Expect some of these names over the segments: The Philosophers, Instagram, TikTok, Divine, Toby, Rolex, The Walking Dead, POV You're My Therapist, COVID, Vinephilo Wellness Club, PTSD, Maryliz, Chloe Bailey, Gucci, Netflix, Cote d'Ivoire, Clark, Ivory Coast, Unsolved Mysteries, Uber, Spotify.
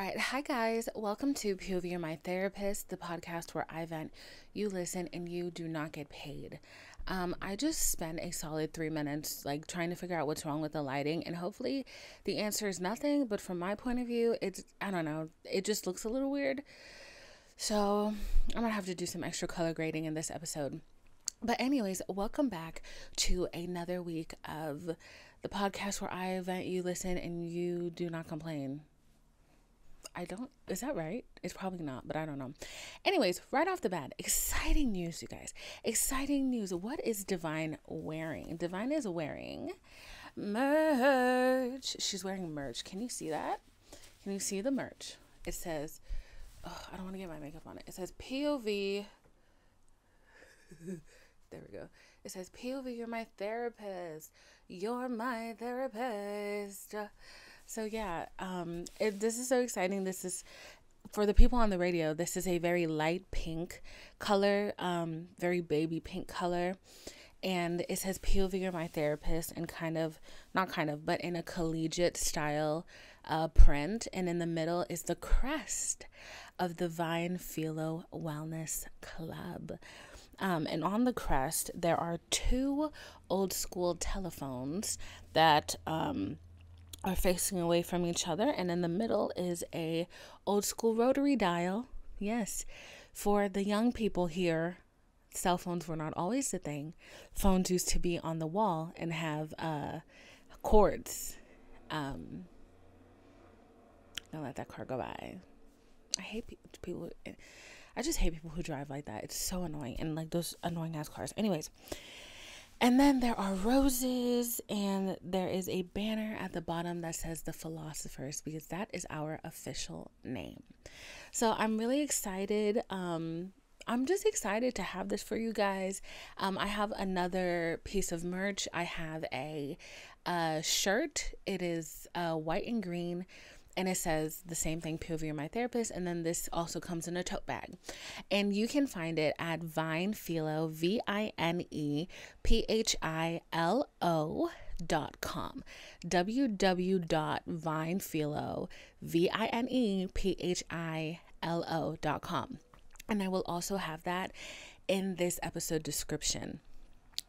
All right, hi guys, welcome to POV You're My Therapist, the podcast where I vent, you listen, and you do not get paid. I just spent a solid 3 minutes like trying to figure out what's wrong with the lighting, and hopefully the answer is nothing, but from my point of view, it's, I don't know, it just looks a little weird. So I'm gonna have to do some extra color grading in this episode. But anyways, welcome back to another week of the podcast where I vent, you listen, and you do not complain. Is that right? It's probably not, but I don't know. Anyways, right off the bat, exciting news, you guys. Exciting news. What is Divine wearing? Divine is wearing merch. She's wearing merch. Can you see that? Can you see the merch? It says, oh, I don't want to get my makeup on it. It says POV. There we go. It says POV, you're my therapist. You're my therapist. So yeah, this is so exciting. This is, for the people on the radio, this is a very light pink color, very baby pink color. And it says POV, you're my therapist, and but in a collegiate style print. And in the middle is the crest of the Vinephilo Wellness Club. And on the crest, there are two old school telephones that are facing away from each other, and in the middle is a old school rotary dial. Yes, for the young people here, cell phones were not always the thing. Phones used to be on the wall and have cords. Don't let that car go by. I hate people. I just hate people who drive like that. It's so annoying, and like those annoying ass cars. Anyways. And then there are roses, and there is a banner at the bottom that says The Philosophers, because that is our official name. So I'm really excited. I'm just excited to have this for you guys. I have another piece of merch. I have a shirt. It is white and green. And it says the same thing, POV, you're my therapist. And then this also comes in a tote bag. And you can find it at Vinephilo, vinephilo.com. www.vinephilo, vinephilo.com. And I will also have that in this episode description.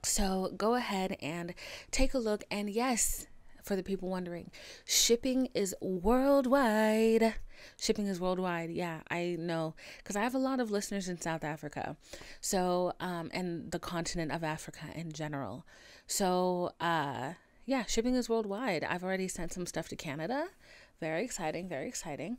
So go ahead and take a look. And yes, for the people wondering, shipping is worldwide. Shipping is worldwide. Yeah, I know, because I have a lot of listeners in South Africa, so and the continent of Africa in general. So yeah, shipping is worldwide. I've already sent some stuff to Canada. Very exciting, very exciting.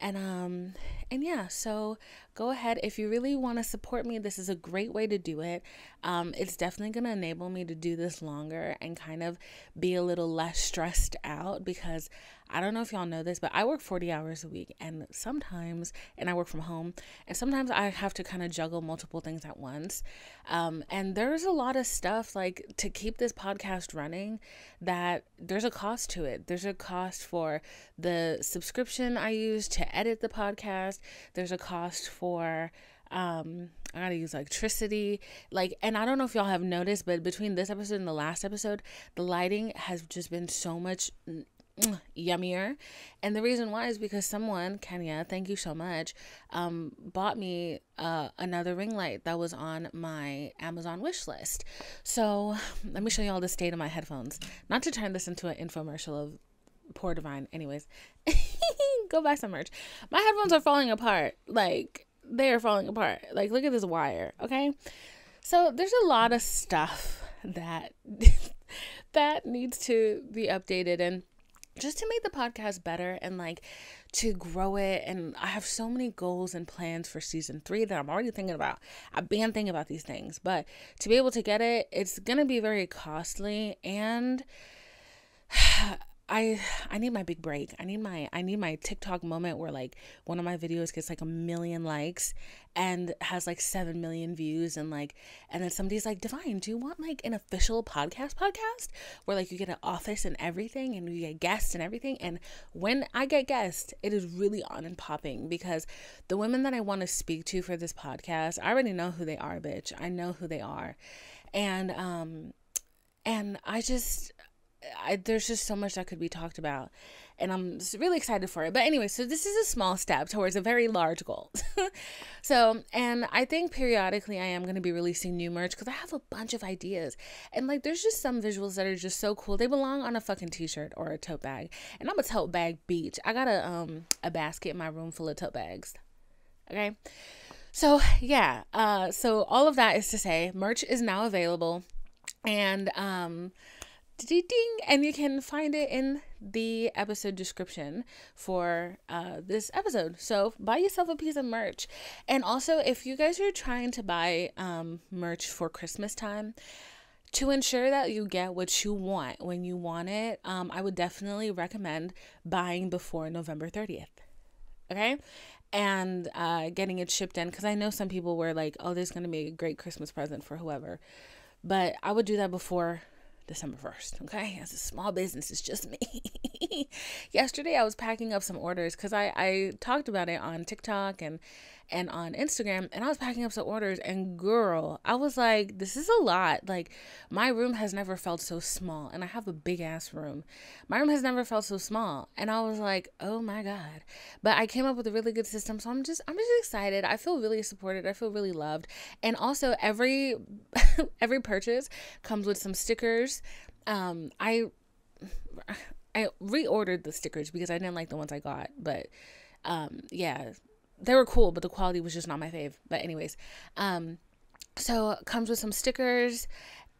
And yeah, so go ahead. If you really want to support me, this is a great way to do it. It's definitely going to enable me to do this longer and kind of be a little less stressed out, because I don't know if y'all know this, but I work 40 hours a week, and I work from home, and sometimes I have to kind of juggle multiple things at once. And there's a lot of stuff, like, to keep this podcast running, that there's a cost to it. There's a cost for the subscription I use to edit the podcast. There's a cost for I gotta use electricity, and I don't know if y'all have noticed, but between this episode and the last episode, the lighting has just been so much yummier. And the reason why is because someone, Kenya, thank you so much, bought me another ring light that was on my Amazon wish list. So let me show you all the state of my headphones, not to turn this into an infomercial of poor Divine. Anyways, go buy some merch. My headphones are falling apart. They are falling apart. Look at this wire. Okay, so there's a lot of stuff that that needs to be updated, and just to make the podcast better and to grow it. And I have so many goals and plans for season 3 that I'm already thinking about. I've been thinking about these things, but to be able to get it, it's gonna be very costly, and I need my big break. I need my TikTok moment where one of my videos gets 1 million likes and has 7 million views, and then somebody's like, Divine, do you want an official podcast where you get an office and everything, and you get guests and everything? And when I get guests, it is really on and popping, because the women that I want to speak to for this podcast, I already know who they are, bitch. I know who they are. And I just there's just so much that could be talked about, and I'm really excited for it. But anyway, so this is a small step towards a very large goal. So, and I think periodically I am going to be releasing new merch because I have a bunch of ideas, and like there's just some visuals that are just so cool. They belong on a fucking t-shirt or a tote bag, and I'm a tote bag beach. I got a basket in my room full of tote bags. Okay. So yeah, so all of that is to say merch is now available, and and you can find it in the episode description for this episode. So buy yourself a piece of merch. And also, if you guys are trying to buy merch for Christmas time, to ensure that you get what you want when you want it, I would definitely recommend buying before November 30th. Okay? And getting it shipped in, because I know some people were like, oh, this is going to be a great Christmas present for whoever. But I would do that before December 1st, okay? As a small business, it's just me. Yesterday, I was packing up some orders because I talked about it on TikTok and on Instagram, and I was packing up some orders, and girl, I was like, this is a lot. Like, my room has never felt so small, and I have a big-ass room. My room has never felt so small, and I was like, oh, my God. But I came up with a really good system, so I'm just excited. I feel really supported. I feel really loved. And also, every every purchase comes with some stickers. I reordered the stickers because I didn't like the ones I got, but yeah, they were cool, but the quality was just not my fave. But anyways, so it comes with some stickers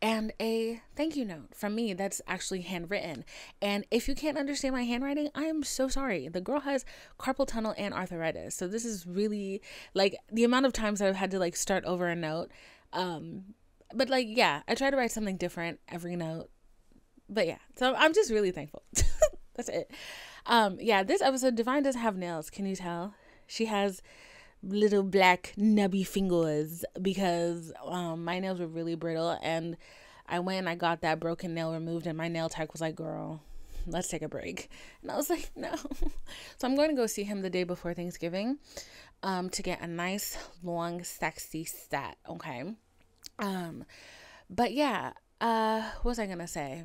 and a thank you note from me that's actually handwritten. And if you can't understand my handwriting, I am so sorry. The girl has carpal tunnel and arthritis. So this is really, like, the amount of times that I've had to, like, start over a note. But, like, yeah, I try to write something different every note. But, yeah, so I'm just really thankful. That's it. Yeah, this episode, Divine doesn't have nails. Can you tell? She has little black nubby fingers because my nails were really brittle, and I went and I got that broken nail removed, and my nail tech was like, girl, let's take a break. And I was like, no. So I'm going to go see him the day before Thanksgiving to get a nice, long, sexy set, okay? But yeah, what was I going to say?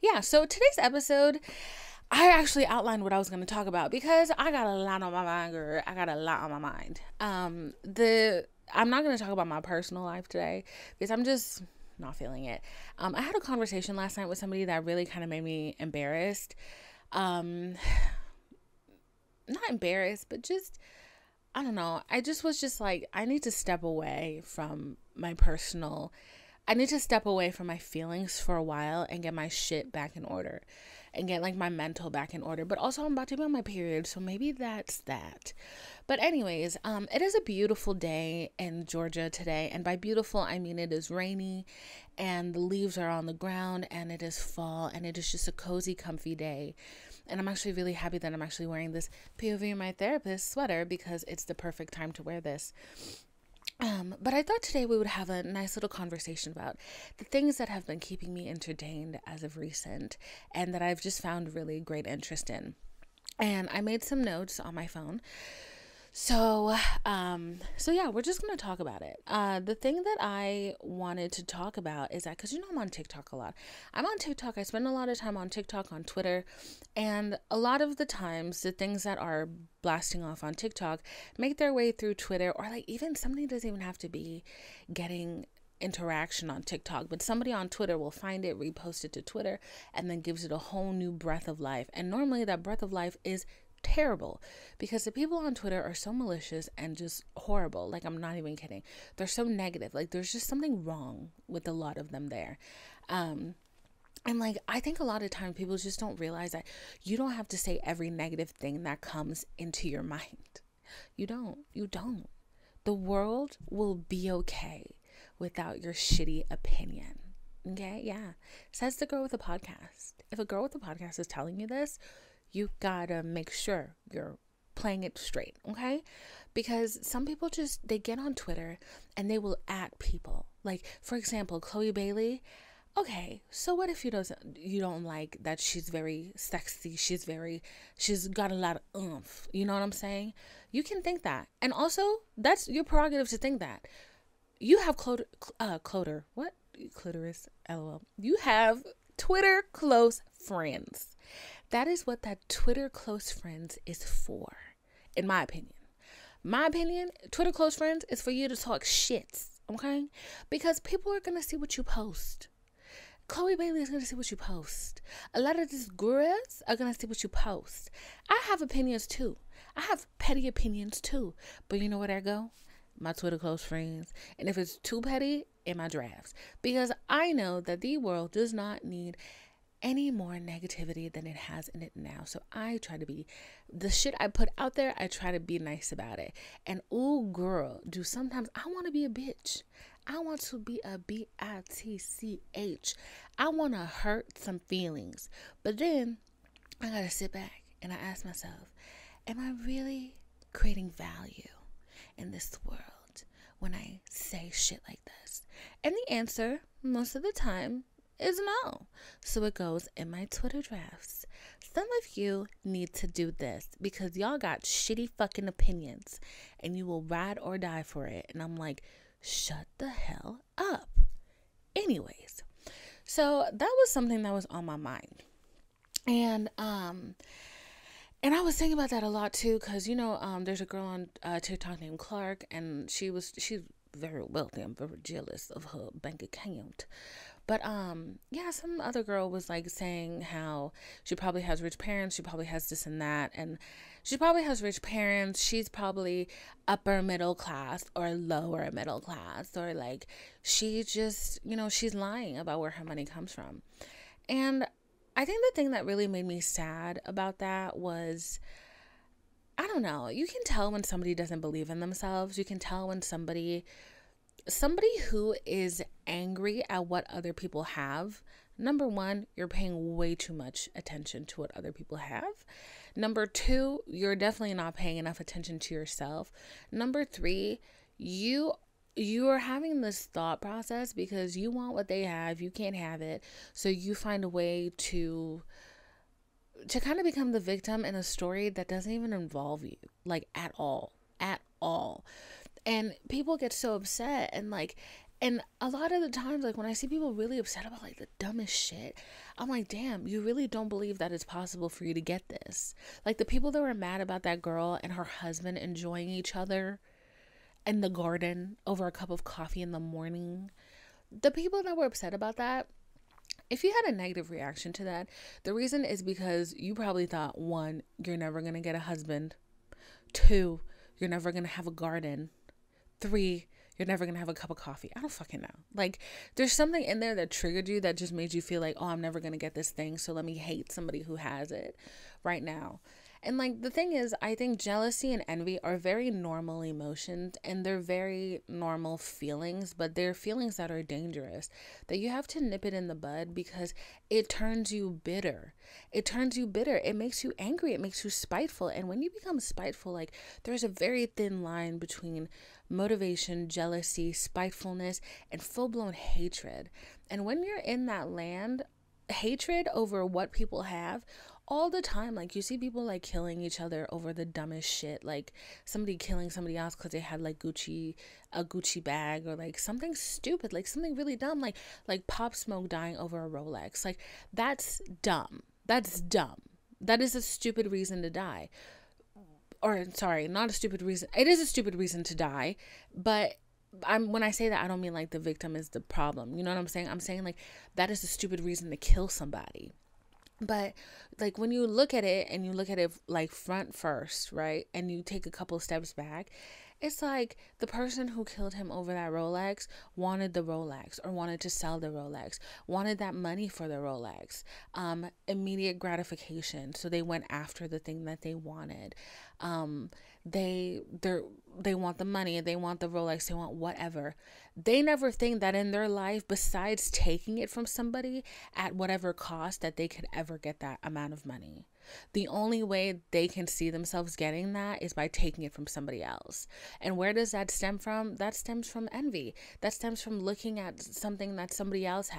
Yeah, so today's episode, I actually outlined what I was going to talk about because I got a lot on my mind, girl. I got a lot on my mind. I'm not going to talk about my personal life today because I'm just not feeling it. I had a conversation last night with somebody that really kind of made me embarrassed. Not embarrassed, but just, I don't know. I just was just like, I need to step away from my personal, I need to step away from my feelings for a while and get my shit back in order. And get, like, my mental back in order. But also, I'm about to be on my period, so maybe that's that. But anyways, it is a beautiful day in Georgia today. And by beautiful, I mean it is rainy, and the leaves are on the ground, and it is fall, and it is just a cozy, comfy day. And I'm actually really happy that I'm actually wearing this POV You're My Therapist sweater because it's the perfect time to wear this. But I thought today we would have a nice little conversation about the things that have been keeping me entertained as of recent and that I've just found really great interest in. And I made some notes on my phone. So yeah, we're just going to talk about it. The thing that I wanted to talk about is that, because you know I'm on TikTok a lot. I'm on TikTok. I spend a lot of time on TikTok, on Twitter. And a lot of the times, the things that are blasting off on TikTok make their way through Twitter, or like even somebody doesn't even have to be getting interaction on TikTok, but somebody on Twitter will find it, repost it to Twitter, and then gives it a whole new breath of life. And normally that breath of life is terrible because the people on Twitter are so malicious and just horrible. Like, I'm not even kidding. They're so negative. Like, there's just something wrong with a lot of them there. And like, I think a lot of times people just don't realize that you don't have to say every negative thing that comes into your mind. You don't. The world will be okay without your shitty opinion. Okay? Yeah. Says the girl with a podcast. If a girl with a podcast is telling you this, you gotta make sure you're playing it straight, okay? Because some people just, they get on Twitter and they will at people. Like, for example, Chloe Bailey. Okay, so what if you don't like that she's very sexy, she's got a lot of oomph, you know what I'm saying? You can think that. And also, that's your prerogative to think that. You have cloter, what? Clitoris, lol. You have Twitter close friends. That is what that Twitter close friends is for, in my opinion. My opinion, Twitter close friends is for you to talk shit, okay? Because people are gonna see what you post. Chloe Bailey is gonna see what you post. A lot of these gurus are gonna see what you post. I have opinions too. I have petty opinions too. But you know where I go? My Twitter close friends. And if it's too petty, in my drafts. Because I know that the world does not need any more negativity than it has in it now. So I try to be, the shit I put out there, I try to be nice about it. And oh girl, do sometimes I want to be a bitch. I want to be a bitch. I want to hurt some feelings. But then I got to sit back and I ask myself, am I really creating value in this world when I say shit like this? And the answer most of the time is no. So it goes in my Twitter drafts. Some of you need to do this because y'all got shitty fucking opinions and you will ride or die for it. And I'm like, shut the hell up. Anyways, so that was something that was on my mind. And I was thinking about that a lot too, because, you know, there's a girl on TikTok named Clark, and she's very wealthy. I'm very jealous of her bank account. But, yeah, some other girl was, like, saying how she probably has rich parents. She probably has this and that. And she probably has rich parents. She's probably upper middle class or lower middle class. Or, like, she just, you know, she's lying about where her money comes from. And I think the thing that really made me sad about that was, I don't know, you can tell when somebody doesn't believe in themselves. You can tell when somebody who is angry at what other people have, number one, you're paying way too much attention to what other people have. Number two, you're definitely not paying enough attention to yourself. Number three, you are having this thought process because you want what they have, you can't have it, so you find a way to kind of become the victim in a story that doesn't even involve you, like, at all. And people get so upset, and like, and a lot of the times, like, when I see people really upset about, like, the dumbest shit, I'm like, damn, you really don't believe that it's possible for you to get this. Like, the people that were mad about that girl and her husband enjoying each other in the garden over a cup of coffee in the morning, the people that were upset about that, if you had a negative reaction to that, the reason is because you probably thought, one, you're never gonna get a husband. Two, you're never gonna have a garden. Three, you're never gonna have a cup of coffee. I don't fucking know. Like, there's something in there that triggered you that just made you feel like, oh, I'm never gonna get this thing, so let me hate somebody who has it right now. And, like, the thing is, I think jealousy and envy are very normal emotions, and they're very normal feelings, but they're feelings that are dangerous, that you have to nip it in the bud because it turns you bitter. It turns you bitter. It makes you angry. It makes you spiteful. And when you become spiteful, like, there's a very thin line between motivation, jealousy, spitefulness, and full-blown hatred. And when you're in that land, hatred over what people have all the time, like, you see people, like, killing each other over the dumbest shit, like somebody killing somebody else because they had, like, a Gucci bag, or, like, something stupid, like something really dumb, like Pop Smoke dying over a Rolex. Like, that's dumb. That is a stupid reason to die. Or, sorry, not a stupid reason, it is a stupid reason to die, but when I say that, I don't mean, like, the victim is the problem. You know what I'm saying? I'm saying, like, that is a stupid reason to kill somebody. But, like, when you look at it, and you look at it, like, front first, right, and you take a couple steps back, it's like the person who killed him over that Rolex wanted the Rolex, or wanted to sell the Rolex, wanted that money for the Rolex, immediate gratification. So they went after the thing that they wanted. They want the money, they want the Rolex, they want whatever. They never think that in their life, besides taking it from somebody at whatever cost, that they could ever get that amount of money. The only way they can see themselves getting that is by taking it from somebody else. And where does that stem from? That stems from envy. That stems from looking at something that somebody else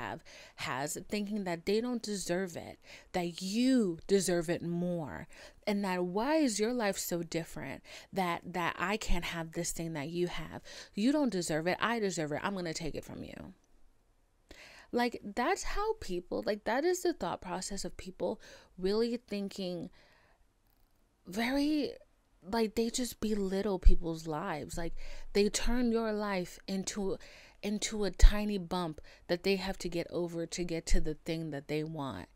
has, thinking that they don't deserve it, that you deserve it more. And that, why is your life so different that I can't have this thing that you have? You don't deserve it. I deserve it. I'm going to take it from you. Like, that's how people, like, that is the thought process of people really thinking very, like, they just belittle people's lives. Like, they turn your life into a tiny bump that they have to get over to get to the thing that they want.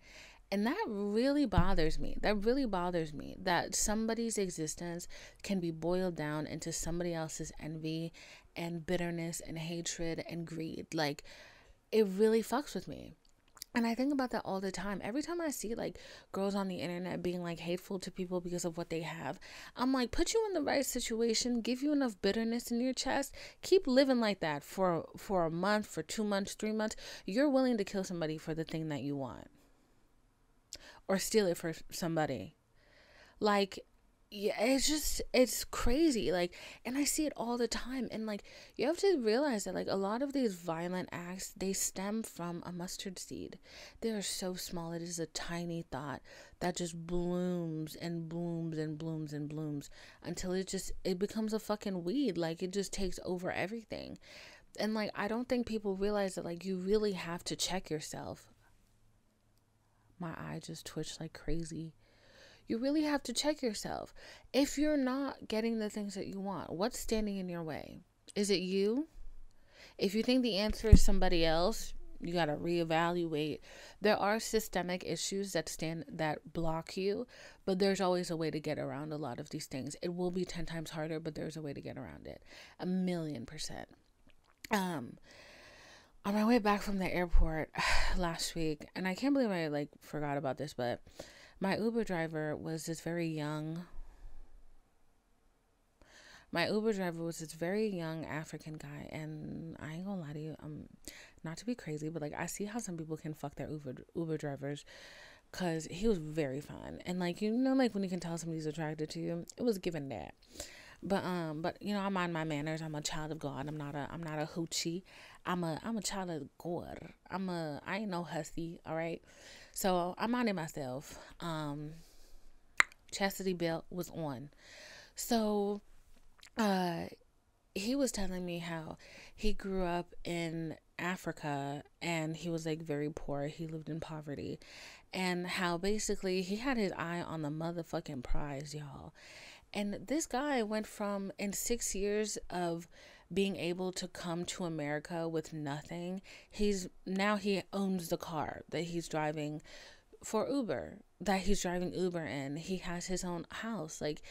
And that really bothers me. That really bothers me, that somebody's existence can be boiled down into somebody else's envy and bitterness and hatred and greed. Like, it really fucks with me. And I think about that all the time. Every time I see, like, girls on the internet being, like, hateful to people because of what they have, I'm like, put you in the right situation, give you enough bitterness in your chest, keep living like that for a month, for 2 months, 3 months. You're willing to kill somebody for the thing that you want. Or steal it for somebody. Like, yeah, it's just, it's crazy. Like, and I see it all the time. And, like, you have to realize that, like, a lot of these violent acts, they stem from a mustard seed. They are so small. It is a tiny thought that just blooms and blooms and blooms and blooms until it becomes a fucking weed. Like, it just takes over everything. And, like, I don't think people realize that, like, you really have to check yourself. My eye just twitched like crazy. You really have to check yourself. If you're not getting the things that you want, what's standing in your way? Is it you? If you think the answer is somebody else, you got to reevaluate. There are systemic issues that block you, but there's always a way to get around a lot of these things. It will be 10 times harder, but there's a way to get around it. 1,000,000%. On my way back from the airport last week, and I can't believe I, like, forgot about this, but my Uber driver was this very young African guy, and I ain't gonna lie to you, not to be crazy, but, like, I see how some people can fuck their Uber drivers, because he was very fun, and, like, you know, like, when you can tell somebody's attracted to you, it was given that. But you know, I mind my manners. I'm a child of God. I'm not a hoochie. I'm a child of God. I ain't no hussy. All right. So I minded myself. Chastity belt was on. So, he was telling me how he grew up in Africa and he was, like, very poor. He lived in poverty, and how basically he had his eye on the motherfucking prize, y'all. And this guy went from, in 6 years of being able to come to America with nothing, he owns the car that he's driving for Uber, in. He has his own house. Like,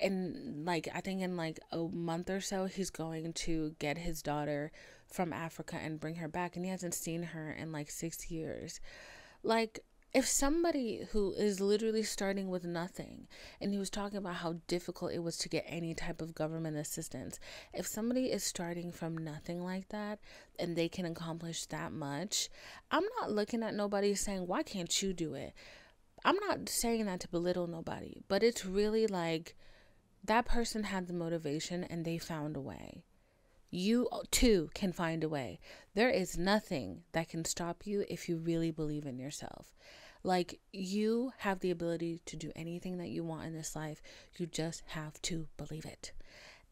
and, like, I think in, like, a month or so, he's going to get his daughter from Africa and bring her back. And he hasn't seen her in, like, 6 years. Like, if somebody who is literally starting with nothing, and he was talking about how difficult it was to get any type of government assistance, if somebody is starting from nothing like that and they can accomplish that much, I'm not looking at nobody saying, why can't you do it? I'm not saying that to belittle nobody, but it's really like that person had the motivation and they found a way. You too can find a way. There is nothing that can stop you if you really believe in yourself. Like, you have the ability to do anything that you want in this life. You just have to believe it.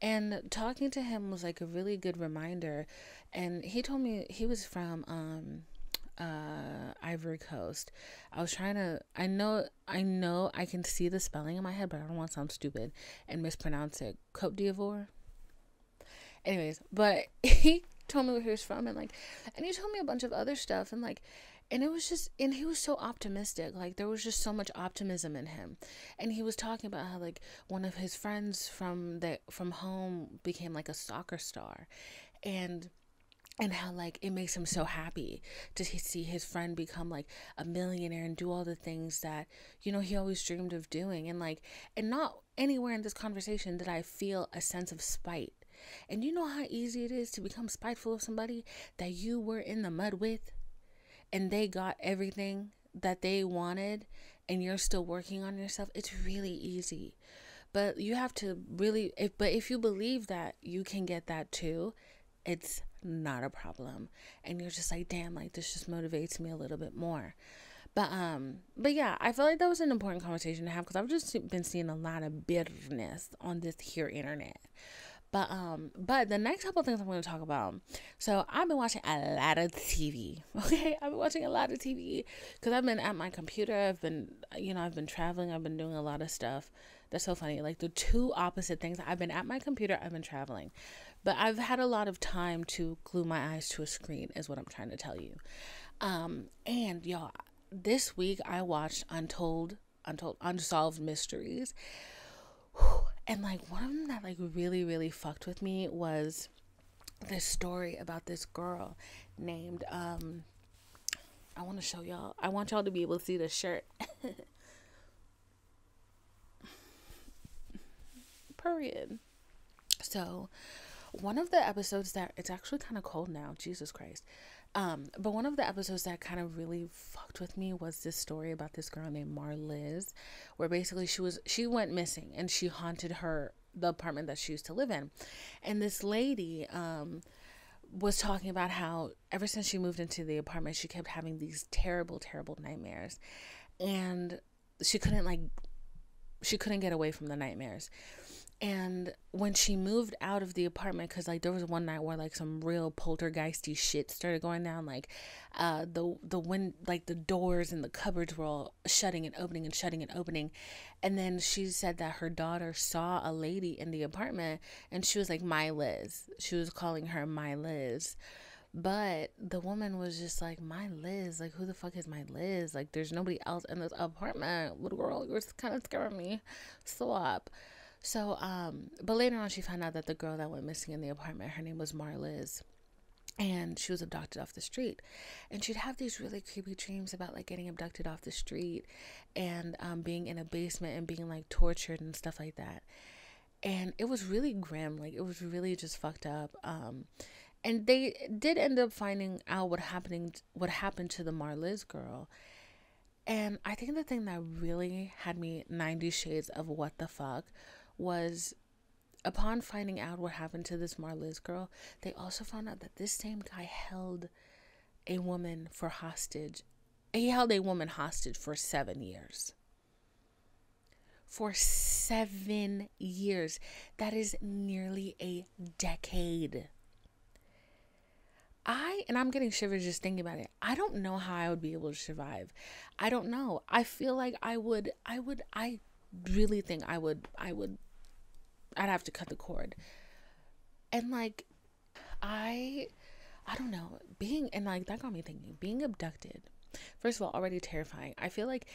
And talking to him was, like, a really good reminder. And he told me he was from Ivory Coast. I know I can see the spelling in my head, but I don't want to sound stupid and mispronounce it. Cote d'Ivoire. Anyways, but he told me where he was from, and, like, and he told me a bunch of other stuff, and, like, and it was just, and he was so optimistic. Like, there was just so much optimism in him. And he was talking about how, like, one of his friends from home became, like, a soccer star, and how, like, it makes him so happy to see his friend become, like, a millionaire and do all the things that, you know, he always dreamed of doing. And, like, and not anywhere in this conversation did I feel a sense of spite. And you know how easy it is to become spiteful of somebody that you were in the mud with, and they got everything that they wanted, and you're still working on yourself. It's really easy. But you have to really, if you believe that you can get that too, it's not a problem. And you're just like, damn, like, this just motivates me a little bit more. But yeah, I feel like that was an important conversation to have, because I've just been seeing a lot of bitterness on this here internet. But the next couple of things I'm going to talk about. So I've been watching a lot of TV. Okay, I've been watching a lot of TV because I've been at my computer. I've been, you know, I've been traveling. I've been doing a lot of stuff. That's so funny. Like the two opposite things. I've been at my computer. I've been traveling, but I've had a lot of time to glue my eyes to a screen is what I'm trying to tell you. And y'all, this week I watched Unsolved Mysteries. Whew. And like one of them that like really, really fucked with me was this story about this girl named, I want to show y'all, I want y'all to be able to see the shirt. Period. So one of the episodes that, it's actually kind of cold now, Jesus Christ. But one of the episodes that kind of really fucked with me was this story about this girl named Maryliz, where basically she went missing and she haunted the apartment that she used to live in. And this lady, was talking about how ever since she moved into the apartment, she kept having these terrible, terrible nightmares, and she couldn't get away from the nightmares. And when she moved out of the apartment, because, like, there was one night where, like, some real poltergeisty shit started going down. Like, the doors and the cupboards were all shutting and opening and shutting and opening. And then she said that her daughter saw a lady in the apartment, and she was like, Maryliz. She was calling her Maryliz. But the woman was just like, Maryliz? Like, who the fuck is Maryliz? Like, there's nobody else in this apartment. Little girl, you're kind of scaring me. Stop. So, but later on, she found out that the girl that went missing in the apartment, her name was Maryliz, and she was abducted off the street. And she'd have these really creepy dreams about, like, getting abducted off the street and being in a basement and being, like, tortured and stuff like that. And it was really grim. Like, it was really just fucked up. And they did end up finding out what happened to the Maryliz girl. And I think the thing that really had me 90 shades of what the fuck was, upon finding out what happened to this Maryliz girl, they also found out that this same guy held a woman hostage. He held a woman hostage for 7 years. For 7 years. That is nearly a decade. I'm getting shivers just thinking about it. I don't know how I would be able to survive. I don't know. I feel like I'd have to cut the cord. And like, I don't know, that got me thinking, being abducted, first of all, already terrifying. I feel like,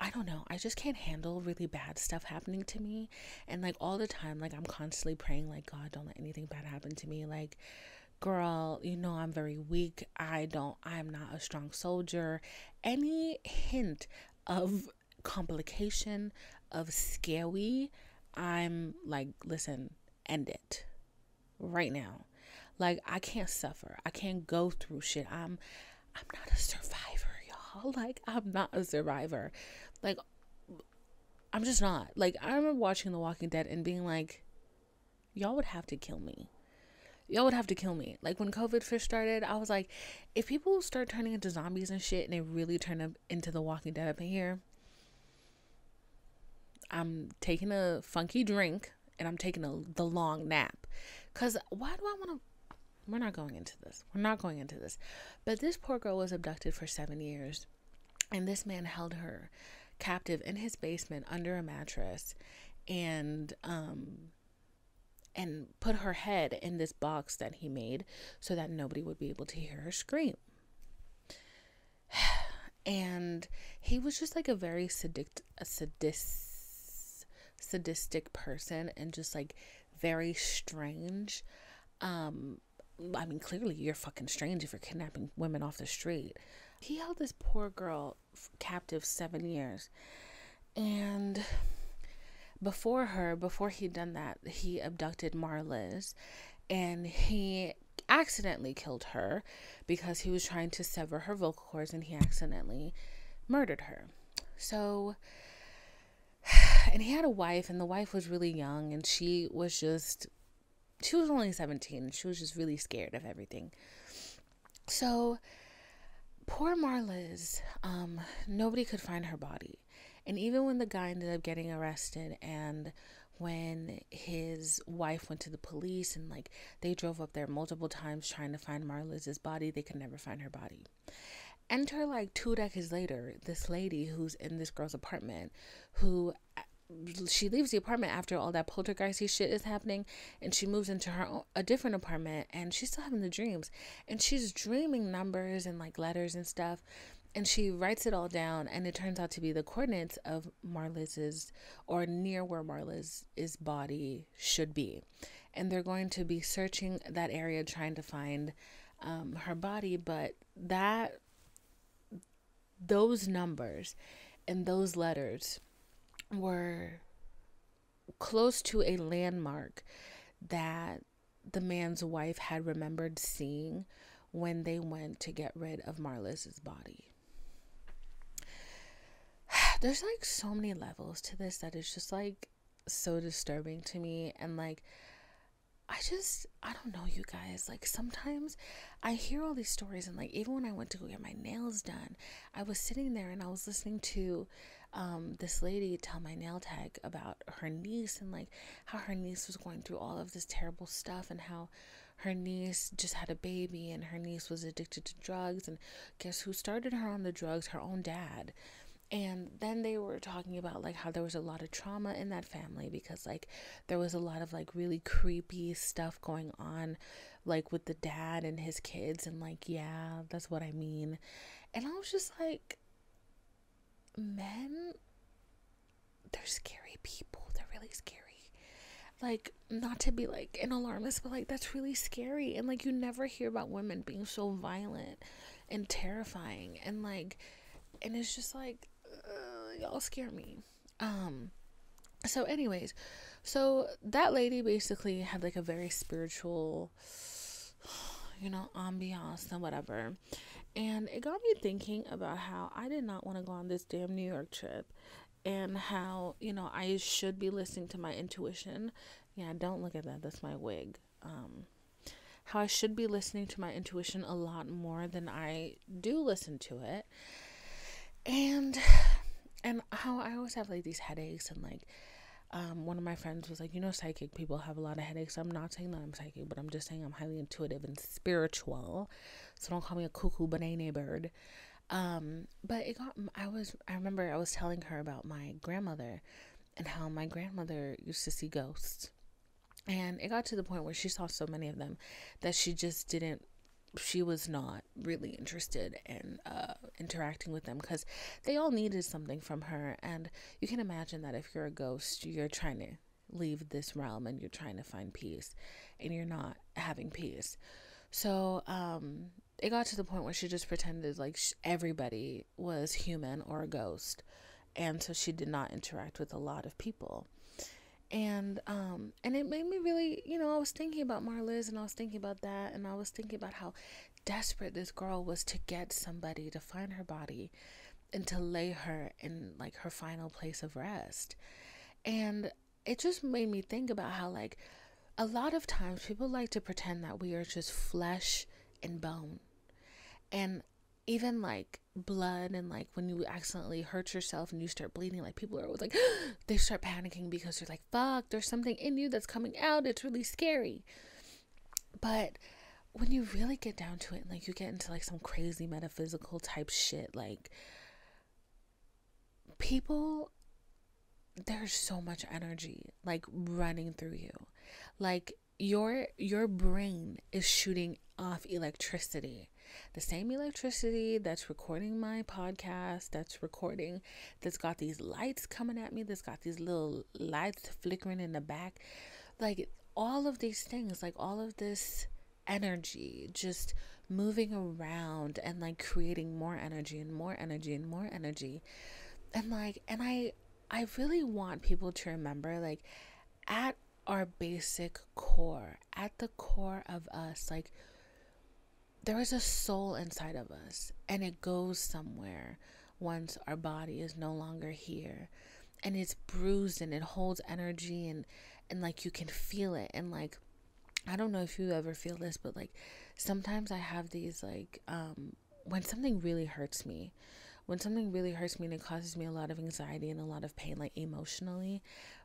I don't know, I just can't handle really bad stuff happening to me. And like all the time, like I'm constantly praying, like, God, don't let anything bad happen to me. Like, girl, you know, I'm very weak. I'm not a strong soldier. Any hint of complication, of scary, I'm like, listen, end it right now. Like, I can't suffer. I can't go through shit. I'm not a survivor, y'all. Like, I'm not a survivor. Like, I'm just not. Like, I remember watching The Walking Dead and being like, y'all would have to kill me. Y'all would have to kill me. Like, when COVID first started, I was like, if people start turning into zombies and shit and they really turn up into The Walking Dead up in here, I'm taking a funky drink and I'm taking the long nap. Because why do I want to... We're not going into this. We're not going into this. But this poor girl was abducted for 7 years. And this man held her captive in his basement under a mattress. And put her head in this box that he made so that nobody would be able to hear her scream. And he was just like a very sadistic person, and just like very strange. I mean, clearly you're fucking strange if you're kidnapping women off the street. He held this poor girl captive 7 years. And... Before he'd done that, he abducted Maryliz, and he accidentally killed her because he was trying to sever her vocal cords, and he accidentally murdered her. So, and he had a wife, and the wife was really young, and she was only 17, and she was just really scared of everything. So, poor Maryliz, nobody could find her body. And even when the guy ended up getting arrested and when his wife went to the police and like they drove up there multiple times trying to find Maryliz' body. They could never find her body. Enter like 2 decades later, this lady who's in this girl's apartment, who she leaves the apartment after all that poltergeisty shit is happening, and she moves into her own, a different apartment, and she's still having the dreams, and she's dreaming numbers and like letters and stuff, and she writes it all down, and it turns out to be the coordinates of Maryliz, or near where Maryliz' body should be, and they're going to be searching that area trying to find her body. But those numbers and those letters were close to a landmark that the man's wife had remembered seeing when they went to get rid of Maryliz' body. There's like so many levels to this that is just like so disturbing to me. And like, I don't know, you guys, like sometimes I hear all these stories, and like even when I went to go get my nails done, I was sitting there and I was listening to this lady tell my nail tech about her niece, and like how her niece was going through all of this terrible stuff, and how her niece just had a baby, and her niece was addicted to drugs, and guess who started her on the drugs? Her own dad. And then they were talking about like how there was a lot of trauma in that family, because like there was a lot of like really creepy stuff going on, like with the dad and his kids, and like, yeah, that's what I mean. And I was just like, men, they're scary people. They're really scary. Like, not to be like an alarmist, but like that's really scary. And like you never hear about women being so violent and terrifying, and like, and it's just like, y'all scare me. So anyways, so that lady basically had like a very spiritual, you know, ambiance and whatever, and it got me thinking about how I did not want to go on this damn New York trip, and how, you know, I should be listening to my intuition. Yeah, don't look at that, that's my wig. How I should be listening to my intuition a lot more than I do listen to it. And how I always have like these headaches, and like one of my friends was like, you know, psychic people have a lot of headaches. I'm not saying that I'm psychic, but I'm just saying I'm highly intuitive and spiritual, so don't call me a cuckoo banana bird. But it got, I remember I was telling her about my grandmother, and how my grandmother used to see ghosts, and it got to the point where she saw so many of them that she just didn't, she was not really interested in interacting with them, because they all needed something from her. And you can imagine that if you're a ghost, you're trying to leave this realm, and you're trying to find peace, and you're not having peace. So it got to the point where she just pretended like everybody was human or a ghost, and so she did not interact with a lot of people. And it made me really, you know, I was thinking about Maryliz, and I was thinking about that, and I was thinking about how desperate this girl was to get somebody to find her body and to lay her in like her final place of rest. And it just made me think about how like a lot of times people like to pretend that we are just flesh and bone, and even like blood, and like when you accidentally hurt yourself and you start bleeding, like people are always like they start panicking, because they're like, fuck, there's something in you that's coming out, it's really scary. But when you really get down to it, and like you get into like some crazy metaphysical type shit, like people, there's so much energy like running through you, like your brain is shooting off electricity, the same electricity that's recording my podcast, that's got these lights coming at me, that's got these little lights flickering in the back, like all of these things, like all of this energy just moving around, and like creating more energy and more energy and more energy. And like, and I really want people to remember, like at our basic core, at the core of us, like there is a soul inside of us, and it goes somewhere once our body is no longer here, and it's bruised and it holds energy, and like you can feel it. And like, I don't know if you ever feel this, but like sometimes I have these like when something really hurts me and it causes me a lot of anxiety and a lot of pain, like emotionally,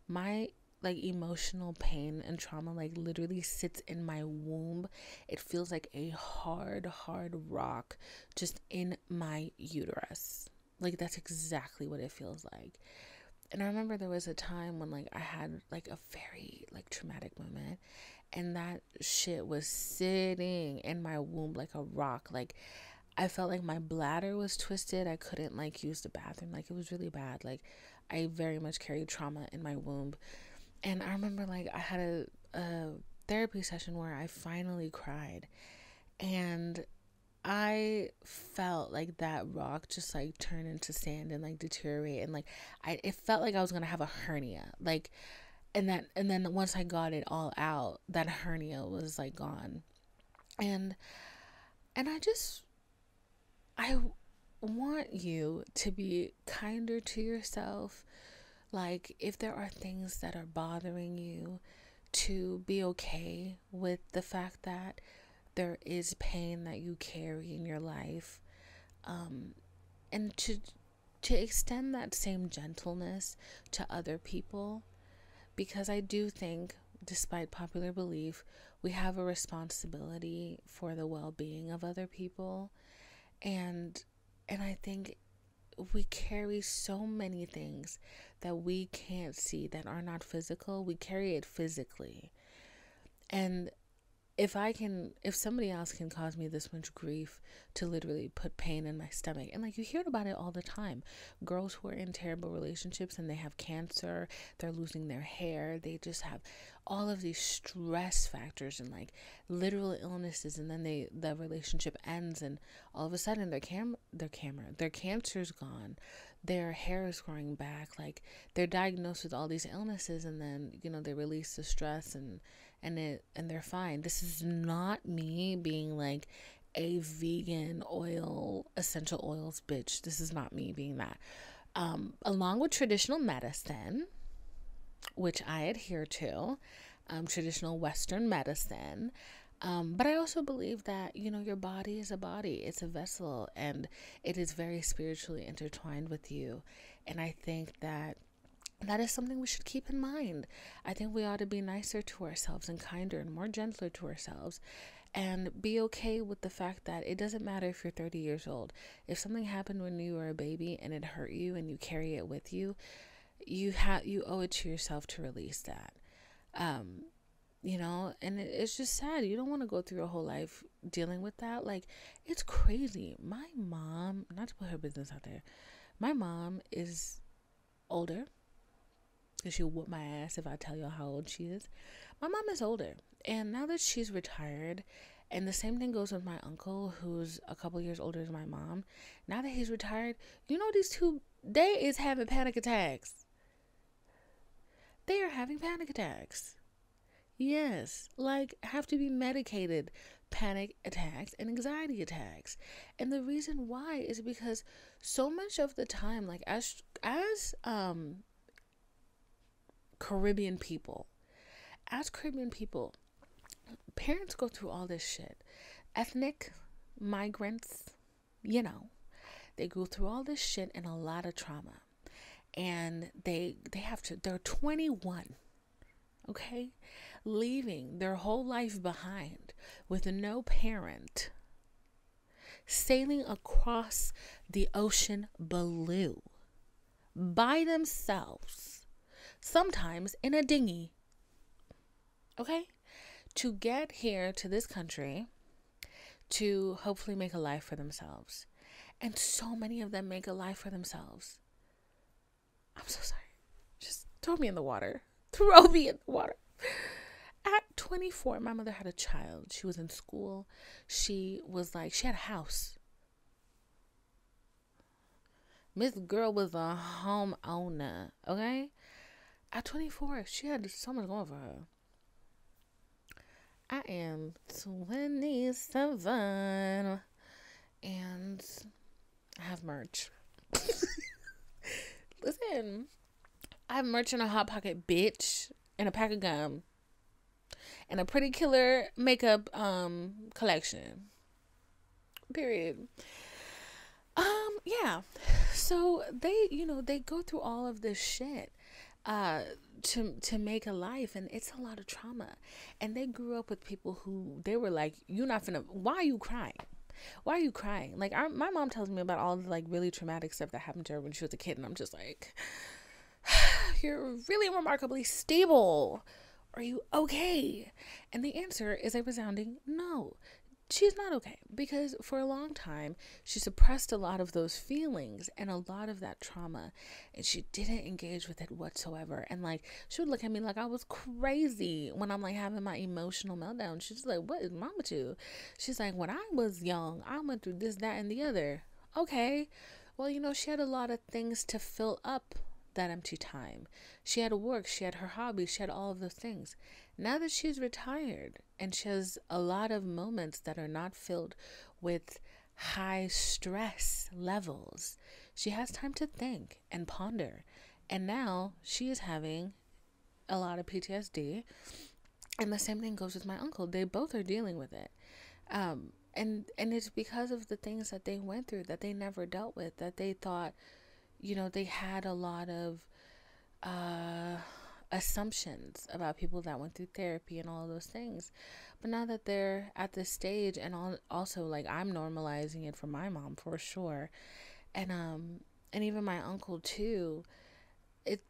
my like emotional pain and trauma like literally sits in my womb. It feels like a hard rock just in my uterus. Like that's exactly what it feels like. And I remember there was a time when like I had like a very like traumatic moment, and that shit was sitting in my womb like a rock. Like I felt like my bladder was twisted. I couldn't like use the bathroom. Like it was really bad. Like I very much carried trauma in my womb. And I remember like I had a therapy session where I finally cried, and I felt like that rock just like turn into sand and like deteriorate, and like it felt like I was gonna have a hernia, like, and then once I got it all out, that hernia was like gone. And I want you to be kinder to yourself. Like if there are things that are bothering you, to be okay with the fact that there is pain that you carry in your life, and to extend that same gentleness to other people, because I do think, despite popular belief, we have a responsibility for the well-being of other people, and I think we carry so many things that we can't see that are not physical. We carry it physically, and if somebody else can cause me this much grief to literally put pain in my stomach, and like you hear about it all the time, girls who are in terrible relationships and they have cancer, they're losing their hair, they just have all of these stress factors and like literal illnesses, and then the relationship ends, and all of a sudden their cancer's gone, their hair is growing back, like they're diagnosed with all these illnesses, and then you know they release the stress and they're fine. This is not me being like a vegan essential oils bitch. This is not me being that. Along with traditional medicine, which I adhere to, traditional Western medicine. But I also believe that, you know, your body is a body, it's a vessel, and it is very spiritually intertwined with you. And I think that is something we should keep in mind. I think we ought to be nicer to ourselves and kinder and more gentler to ourselves, and be okay with the fact that it doesn't matter if you're 30 years old. If something happened when you were a baby and it hurt you and you carry it with you, you owe it to yourself to release that. You know, and it's just sad. You don't want to go through your whole life dealing with that. Like, it's crazy. My mom, not to put her business out there, my mom is older. She'll whoop my ass if I tell y'all how old she is. My mom is older, and now that she's retired, and the same thing goes with my uncle, who's a couple years older than my mom. Now that he's retired, you know, these two, they is having panic attacks. They are having panic attacks. Yes, like have to be medicated panic attacks and anxiety attacks. And the reason why is because so much of the time, like as Caribbean people. As Caribbean people, parents go through all this shit. Ethnic migrants, you know, they go through all this shit and a lot of trauma. And they have to, they're 21, okay? Leaving their whole life behind with no parent, sailing across the ocean blue by themselves. Sometimes in a dinghy, okay, to get here to this country to hopefully make a life for themselves. And so many of them make a life for themselves. I'm so sorry. Just throw me in the water. Throw me in the water. At 24, my mother had a child. She was in school. She had a house. Miss Girl was a homeowner, okay? At 24, she had so much going for her. I am 27 and I have merch. Listen, I have merch in a Hot Pocket, bitch, and a pack of gum and a pretty killer makeup collection. Period. Yeah. So they go through all of this shit. to make a life, and it's a lot of trauma. And they grew up with people who they were like, "You're not finna. Why are you crying? Why are you crying?" Like my mom tells me about all the like really traumatic stuff that happened to her when she was a kid, and I'm just like, "You're really remarkably stable. Are you okay?" And the answer is a resounding no. She's not okay, because for a long time she suppressed a lot of those feelings and a lot of that trauma, and she didn't engage with it whatsoever. And like, she would look at me like I was crazy when I'm like having my emotional meltdown. She's like, "What is mama do?" She's like, "When I was young, I went through this, that, and the other." Okay, well, you know, she had a lot of things to fill up that empty time. She had work, she had her hobby, she had all of those things. Now that she's retired and she has a lot of moments that are not filled with high stress levels, she has time to think and ponder. And now she is having a lot of PTSD, and the same thing goes with my uncle. They both are dealing with it. And it's because of the things that they went through that they never dealt with, that they thought, you know, they had a lot of assumptions about people that went through therapy and all those things. But now that they're at this stage, and also like I'm normalizing it for my mom for sure, and even my uncle too,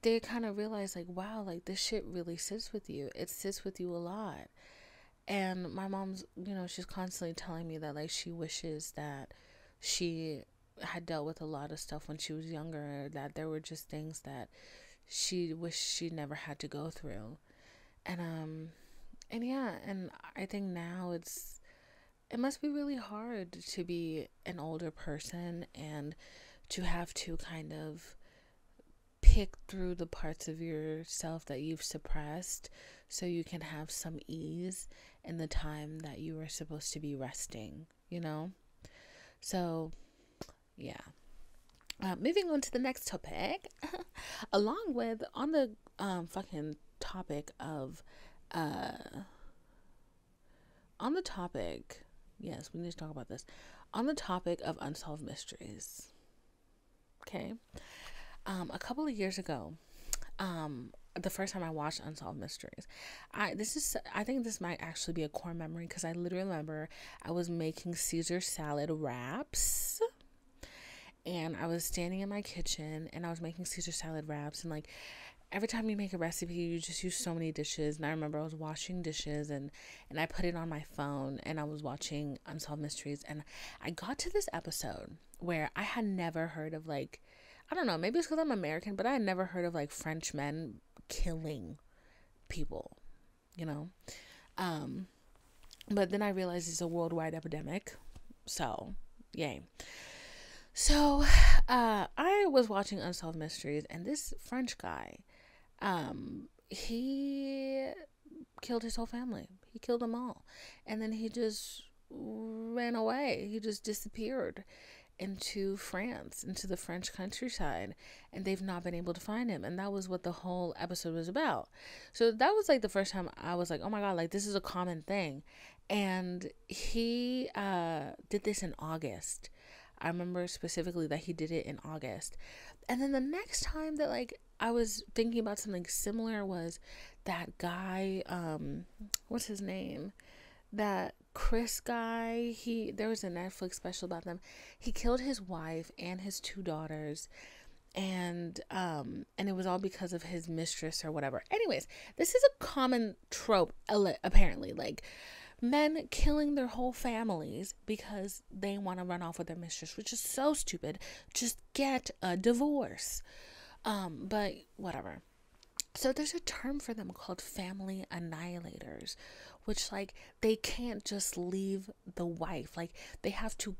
they kind of realize like, wow, like this shit really sits with you. It sits with you a lot. And my mom's, you know, she's constantly telling me that like she wishes that she had dealt with a lot of stuff when she was younger, that there were just things that she wished she never had to go through. And yeah, and I think now it must be really hard to be an older person and to have to kind of pick through the parts of yourself that you've suppressed so you can have some ease in the time that you were supposed to be resting, you know? So yeah. Moving on to the next topic, along with on the yes, we need to talk about this. On the topic of unsolved mysteries. Okay. A couple of years ago, the first time I watched Unsolved Mysteries, I think this might actually be a core memory, because I literally remember I was making Caesar salad wraps. And I was standing in my kitchen and I was making Caesar salad wraps. And like every time you make a recipe, you just use so many dishes. And I remember I was washing dishes and I put it on my phone and I was watching Unsolved Mysteries. And I got to this episode where I had never heard of, like, I don't know, maybe it's because I'm American, but I had never heard of like French men killing people, you know? But then I realized it's a worldwide epidemic. So, yay. So, I was watching Unsolved Mysteries, and this French guy, he killed his whole family. He killed them all. And then he just ran away. He just disappeared into France, into the French countryside, and they've not been able to find him. And that was what the whole episode was about. So that was like the first time I was like, oh my God, like this is a common thing. And he, did this in August. I remember specifically that he did it in August. And then the next time that like I was thinking about something similar was that guy, what's his name? That Chris guy, there was a Netflix special about them. He killed his wife and his two daughters, and it was all because of his mistress or whatever. Anyways, this is a common trope apparently, like men killing their whole families because they want to run off with their mistress, which is so stupid. Just get a divorce. But whatever. So there's a term for them called family annihilators, which like they can't just leave the wife. Like they have to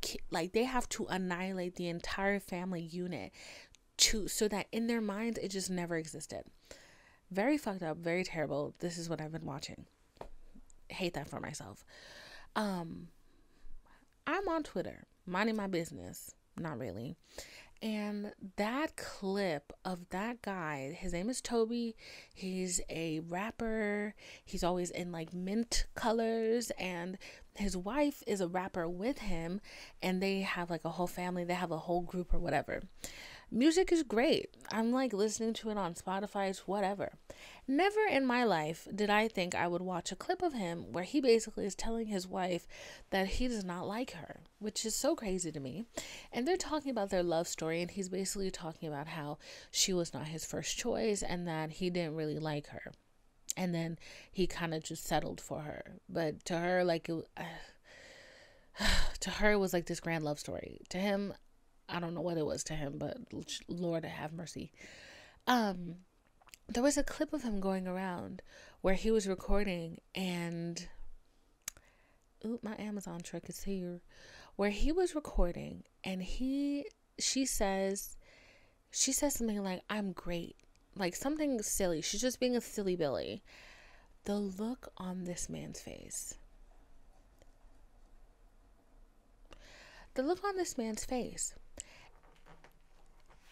annihilate the entire family unit so that in their minds it just never existed. Very fucked up, very terrible. This is what I've been watching. Hate that for myself. I'm on Twitter minding my business, not really, and that clip of that guy, his name is Toby, he's a rapper, he's always in like mint colors, and his wife is a rapper with him, and they have like a whole family, they have a whole group or whatever. Music is great. I'm like listening to it on Spotify, it's whatever. Never in my life did I think I would watch a clip of him where he basically is telling his wife that he does not like her, which is so crazy to me. And they're talking about their love story, and he's basically talking about how she was not his first choice and that he didn't really like her. And then he kind of just settled for her. But to her, like, it was like this grand love story. To him, I don't know what it was to him, but Lord have mercy. There was a clip of him going around where he was recording and... Oop, my Amazon trick is here. Where he was recording and she says something like, "I'm great." Like something silly. She's just being a silly Billy. The look on this man's face. The look on this man's face.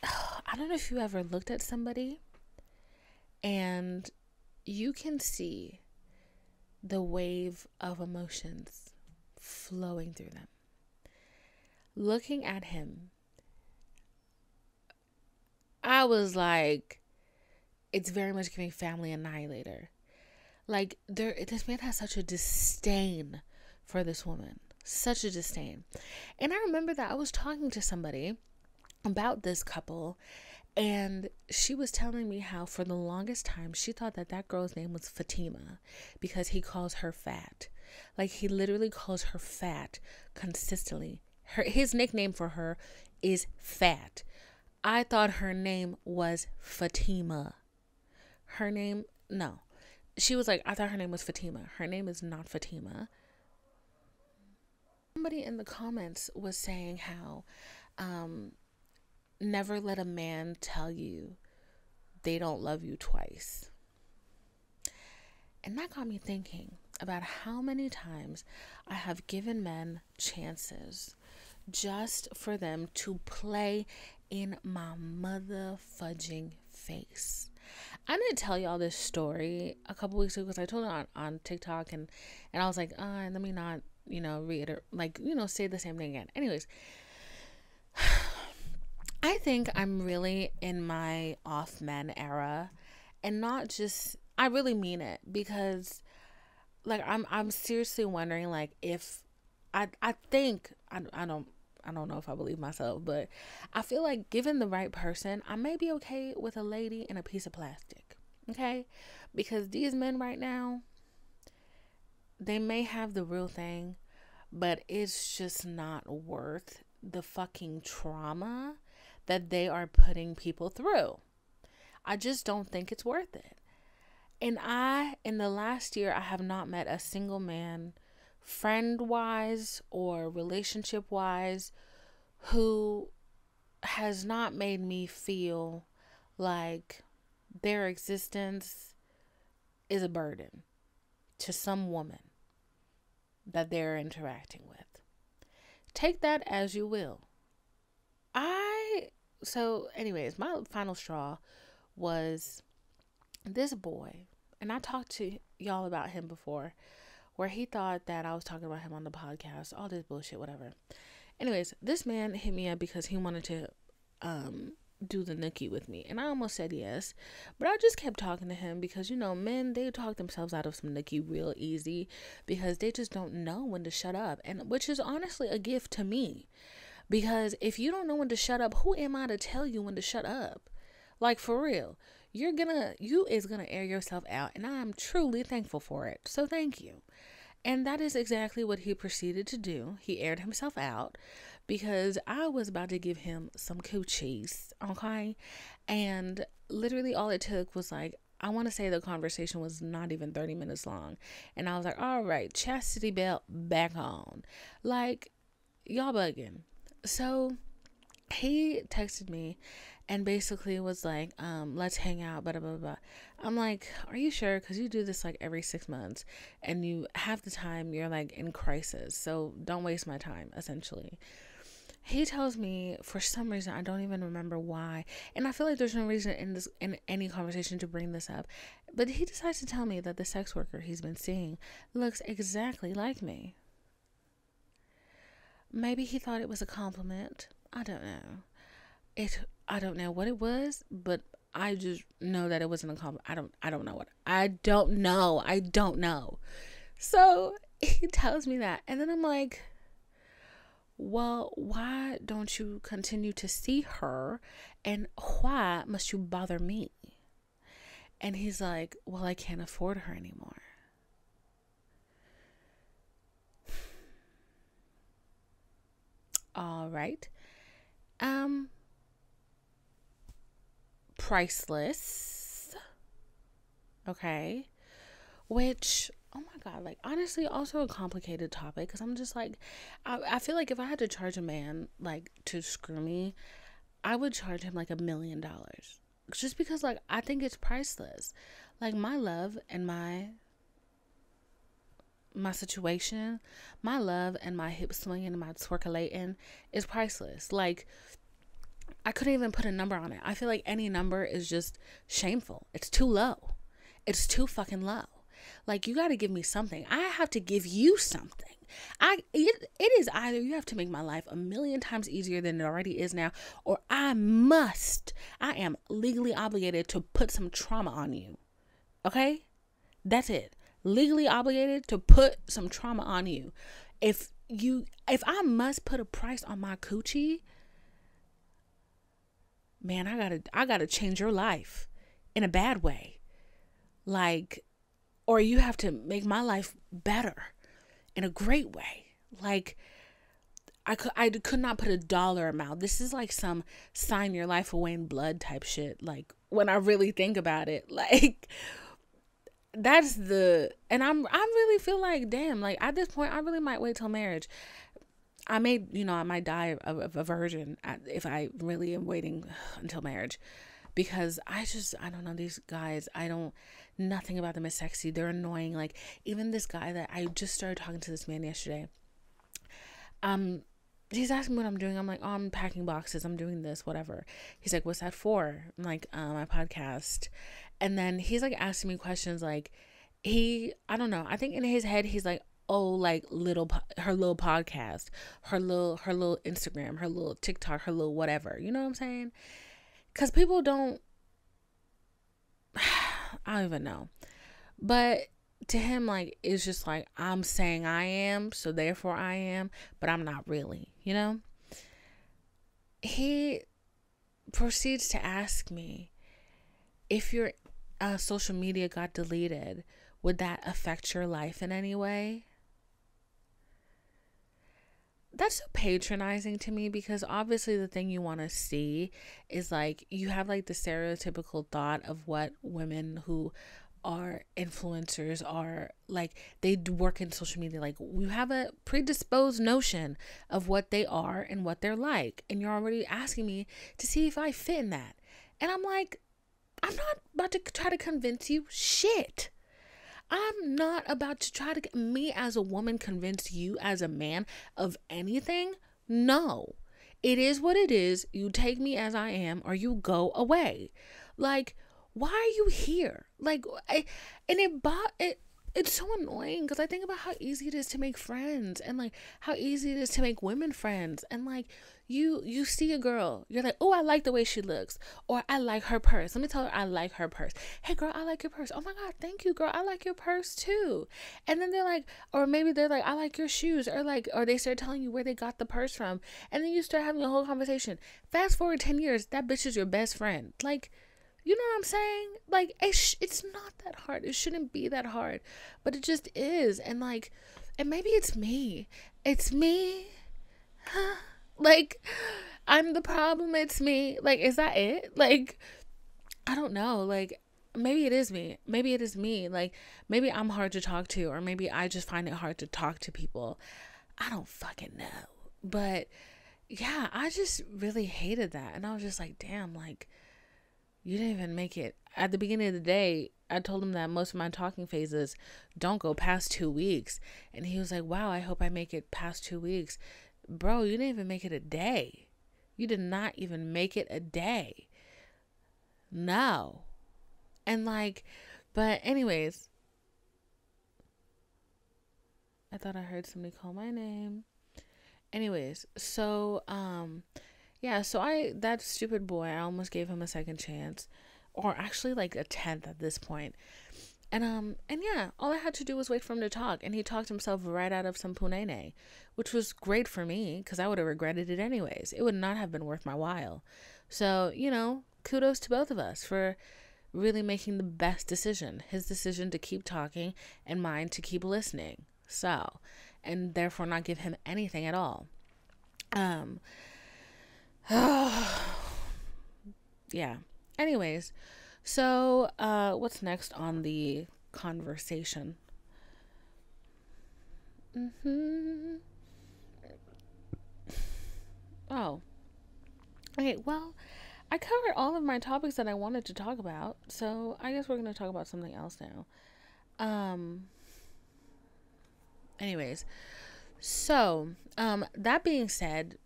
I don't know if you ever looked at somebody and you can see the wave of emotions flowing through them. Looking at him, I was like, it's very much giving Family Annihilator. Like, this man has such a disdain for this woman. Such a disdain. And I remember that I was talking to somebody about this couple, and she was telling me how for the longest time she thought that girl's name was Fatima because he calls her fat. Like, he literally calls her fat consistently. His nickname for her is Fat. I thought her name was Fatima. Her name, no. She was like, I thought her name was Fatima. Her name is not Fatima. Somebody in the comments was saying how never let a man tell you they don't love you twice. And that got me thinking about how many times I have given men chances just for them to play in my motherfudging face. I'm going to tell y'all this story a couple weeks ago because I told it on TikTok and I was like, let me not, reiterate, say the same thing again. Anyways, I think I'm really in my off men era, and not just, I really mean it, because like I'm seriously wondering like if I don't know if I believe myself, but I feel like given the right person, I may be okay with a lady and a piece of plastic, okay? Because these men right now, they may have the real thing, but it's just not worth the fucking trauma that they are putting people through. I just don't think it's worth it. And in the last year, I have not met a single man, friend-wise or relationship-wise, who has not made me feel like their existence is a burden to some woman that they're interacting with. Take that as you will. So anyways, my final straw was this boy, and I talked to y'all about him before, where he thought that I was talking about him on the podcast, all this bullshit, whatever. Anyways, this man hit me up because he wanted to do the nookie with me, and I almost said yes, but I just kept talking to him because, men, they talk themselves out of some nookie real easy because they just don't know when to shut up, and which is honestly a gift to me. Because if you don't know when to shut up, who am I to tell you when to shut up? Like, for real, you is gonna air yourself out, and I'm truly thankful for it. So thank you. And that is exactly what he proceeded to do. He aired himself out because I was about to give him some coochies, okay? And literally all it took was like, I want to say the conversation was not even 30 minutes long. And I was like, all right, chastity belt back on. Like, y'all bugging. So he texted me and basically was like, let's hang out, blah, blah, blah, blah. I'm like, are you sure? Because you do this like every 6 months and you half the time you're like in crisis. So don't waste my time, essentially. He tells me for some reason, I don't even remember why. And I feel like there's no reason in any conversation to bring this up. But he decides to tell me that the sex worker he's been seeing looks exactly like me. Maybe he thought it was a compliment. I don't know. it, I don't know what it was, but I just know that it wasn't a compliment. I don't know. So he tells me that. And then I'm like, well, why don't you continue to see her? And why must you bother me? And he's like, well, I can't afford her anymore. All right. Priceless. Okay. Which, oh my God, like, honestly, also a complicated topic, because I'm just like, I feel like if I had to charge a man, like, to screw me, I would charge him like $1 million. Just because, like, I think it's priceless. Like, my love and my situation, my love and my hip swinging and my twerkulating is priceless. Like, I couldn't even put a number on it. I feel like any number is just shameful. It's too low. It's too fucking low. Like, you got to give me something. I have to give you something. It is either you have to make my life a million times easier than it already is now, or I am legally obligated to put some trauma on you. Okay? That's it. Legally obligated to put some trauma on you. If I must put a price on my coochie, man, I gotta change your life in a bad way. Like, or you have to make my life better in a great way. Like, I could not put a dollar amount. This is like some sign your life away in blood type shit. Like, when I really think about it, like, that's the, and I really feel like, damn, like, at this point, I really might wait till marriage. I might die of a virgin if I really am waiting until marriage. Because I don't know, these guys, nothing about them is sexy. They're annoying. Like, even this guy that I just started talking to, this man yesterday, he's asking me what I'm doing. I'm like, oh, I'm packing boxes. I'm doing this, whatever. He's like, what's that for? I'm like, my podcast. And then he's like asking me questions like, I don't know. I think in his head, he's like, oh, like, her little podcast, her little Instagram, her little TikTok, her little whatever. You know what I'm saying? Because people don't, I don't even know. But to him, like, it's just like, I'm saying I am, so therefore I am, but I'm not really, you know? He proceeds to ask me, if your social media got deleted, would that affect your life in any way? That's so patronizing to me, because obviously the thing you want to see is, like, you have, like, the stereotypical thought of what women who are influencers are, like, they work in social media. Like, you have a predisposed notion of what they are and what they're like, and you're already asking me to see if I fit in that. And I'm like, I'm not about to try to convince you shit. I'm not about to try to get me as a woman convince you as a man of anything. No, it is what it is. You take me as I am, or you go away. Like, why are you here? Like, it's so annoying, because I think about how easy it is to make friends, and, like, how easy it is to make women friends. And, like, you see a girl, you're like, oh, I like the way she looks, or I like her purse. Let me tell her I like her purse. Hey, girl, I like your purse. Oh my God, thank you, girl. I like your purse too. And then they're like, or maybe they're like, I like your shoes, or they start telling you where they got the purse from, and then you start having a whole conversation. Fast forward 10 years, that bitch is your best friend. Like, you know what I'm saying? Like, it's not that hard. It shouldn't be that hard, but it just is. And, like, and maybe it's me. Huh? Like, I'm the problem. It's me. Like, is that it? Like, I don't know. Like, maybe it is me. Maybe it is me. Like, maybe I'm hard to talk to, or maybe I just find it hard to talk to people. I don't fucking know. But yeah, I just really hated that. And I was just like, damn, like, you didn't even make it. At the beginning of the day, I told him that most of my talking phases don't go past 2 weeks. And he was like, wow, I hope I make it past 2 weeks. Bro, you didn't even make it a day. You did not even make it a day. No. And, like, but anyways, I thought I heard somebody call my name. Anyways, so Yeah, so that stupid boy, I almost gave him a second chance, or actually like a 10th at this point. And yeah, all I had to do was wait for him to talk, and he talked himself right out of some punene, which was great for me because I would have regretted it anyways. It would not have been worth my while. So, you know, kudos to both of us for really making the best decision, his decision to keep talking and mine to keep listening. So, and therefore not give him anything at all. Yeah. Anyways, so what's next on the conversation? Oh. Okay, well, I covered all of my topics that I wanted to talk about, so I guess we're going to talk about something else now. Anyways, so that being said,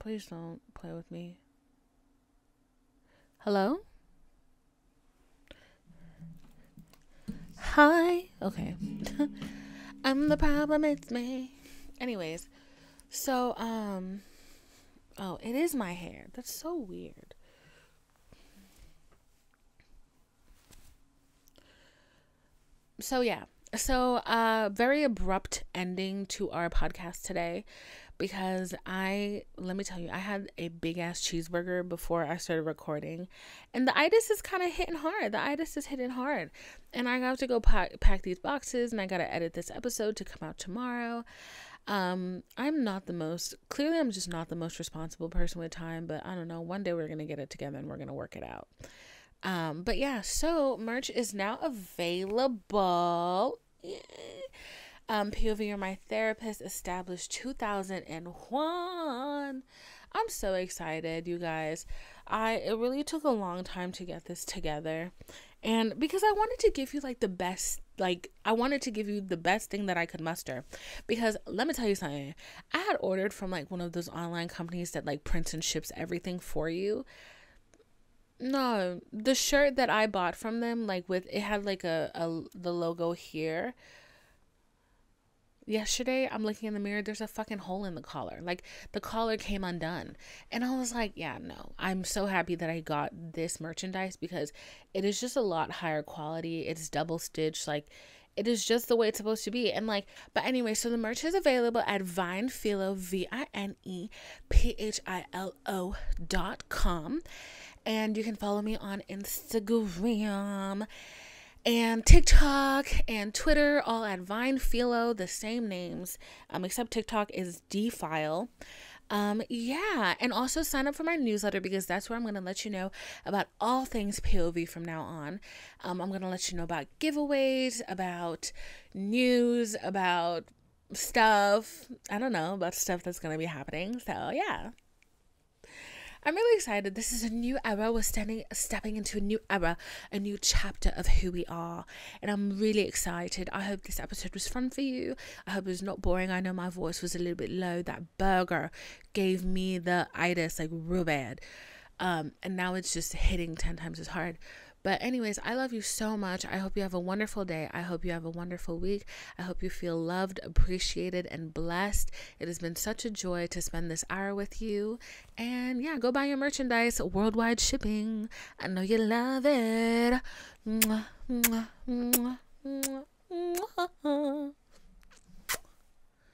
please don't play with me. Hello? Hi. Okay. I'm the problem, it's me. Anyways, so oh, it is my hair. That's so weird. So yeah. So very abrupt ending to our podcast today, because let me tell you, I had a big ass cheeseburger before I started recording, and the itis is kind of hitting hard. And I have to go pack these boxes, and I got to edit this episode to come out tomorrow. I'm just not the most responsible person with time, but I don't know. One day we're going to get it together and we're going to work it out. But yeah, so merch is now available. POV You're My Therapist, established 2001. I'm so excited, you guys. It really took a long time to get this together, and because I wanted to give you the best thing that I could muster, because let me tell you something, I had ordered from like one of those online companies that like prints and ships everything for you. No, the shirt that I bought from them, like with it had like the logo here. Yesterday, I'm looking in the mirror, there's a fucking hole in the collar. Like, the collar came undone. And I was like, yeah, no. I'm so happy that I got this merchandise, because it is just a lot higher quality. It's double stitched. Like, it is just the way it's supposed to be. And like, but anyway, so the merch is available at Vinephilo, vinephilo.com. And you can follow me on Instagram and TikTok and Twitter, all at Vinephilo, the same names, except TikTok is Defile. Yeah, and also sign up for my newsletter, because that's where I'm going to let you know about all things POV from now on. I'm going to let you know about giveaways, about news, about stuff. I don't know, about stuff that's going to be happening. So, yeah. I'm really excited. This is a new era. We're stepping into a new era, a new chapter of who we are. And I'm really excited. I hope this episode was fun for you. I hope it was not boring. I know my voice was a little bit low. That burger gave me the itis, like, real bad. And now it's just hitting 10 times as hard. But anyways, I love you so much. I hope you have a wonderful day. I hope you have a wonderful week. I hope you feel loved, appreciated, and blessed. It has been such a joy to spend this hour with you. And yeah, go buy your merchandise. Worldwide shipping. I know you love it. Mwah, mwah, mwah, mwah, mwah.